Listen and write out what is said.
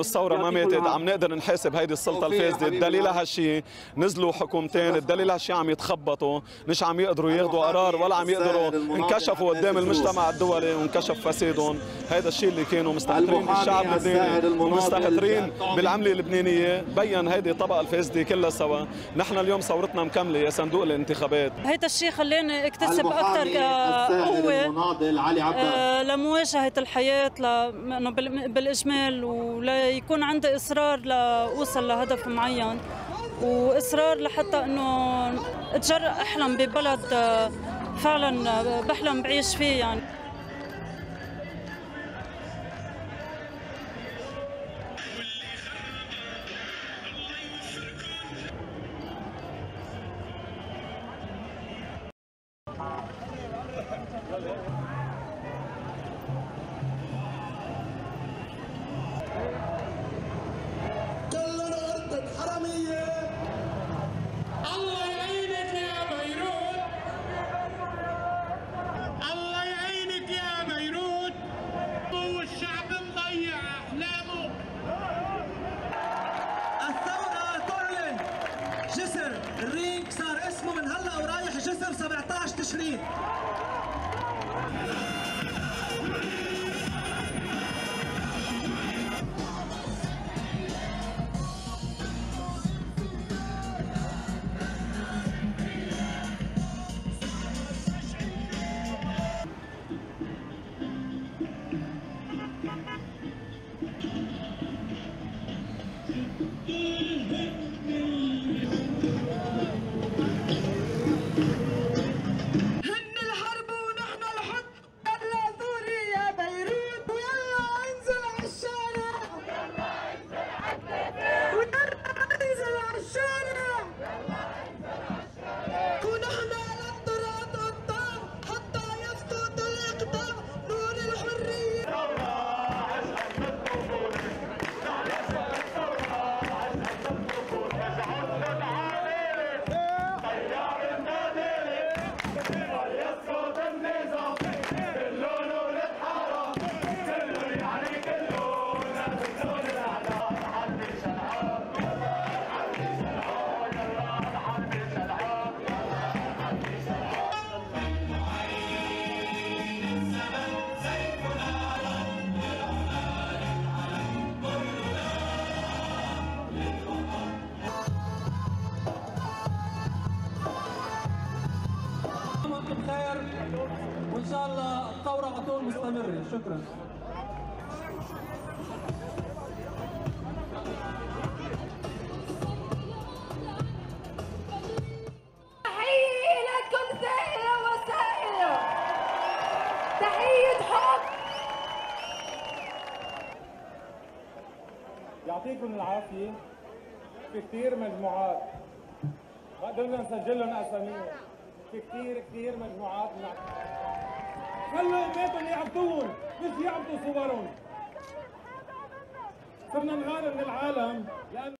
الثوره ما ماتت، عم نقدر نحاسب هيدي السلطه الفاسده، الدليل هالشيء نزلوا حكومتين، الدليل هالشيء عم يتخبطوا، مش عم يقدروا ياخذوا قرار ولا عم يقدروا، انكشفوا قدام المجتمع الدولي وانكشف فسادهم، هذا الشيء اللي كانوا مستهترين بالشعب اللبناني ومستهترين بالعمله اللبنانيه، بين هيدي الطبقه الفاسده كلها سوا، نحن اليوم ثورتنا مكمله يا صندوق الانتخابات. هيدا الشيء خلاني اكتسب اكثر قوه لمواجهه الحياه، لانه بالاجمال، ولا يكون عندي اصرار لاوصل لهدف معين، واصرار لحتى انه اتجرأ احلم ببلد فعلا بحلم بعيش فيه يعني. الرينك صار اسمه من هلا ورايح جسر 17 تشرين. وإن شاء الله الثورة هتكون مستمرة. شكرا. تحية لكم سائلة وسائلة، تحية حب. يعطيكم العافية. في كثير مجموعات ما قدرنا نسجل لهم أساميهم، في كثير مجموعات. خلوا بيتهم يعبدون مش يعبدوا صورهم. صرنا نغار من العالم لأن